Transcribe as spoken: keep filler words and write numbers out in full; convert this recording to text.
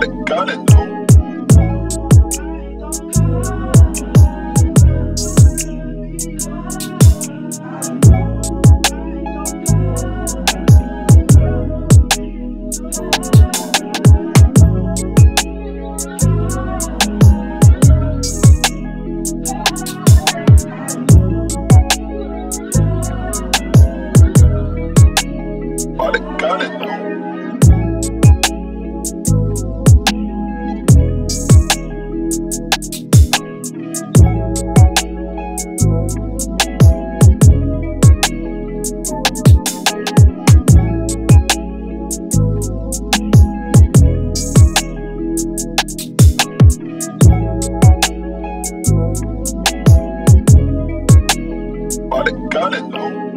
got it, got it, no. Got it, got it, no. Got it, got it, no.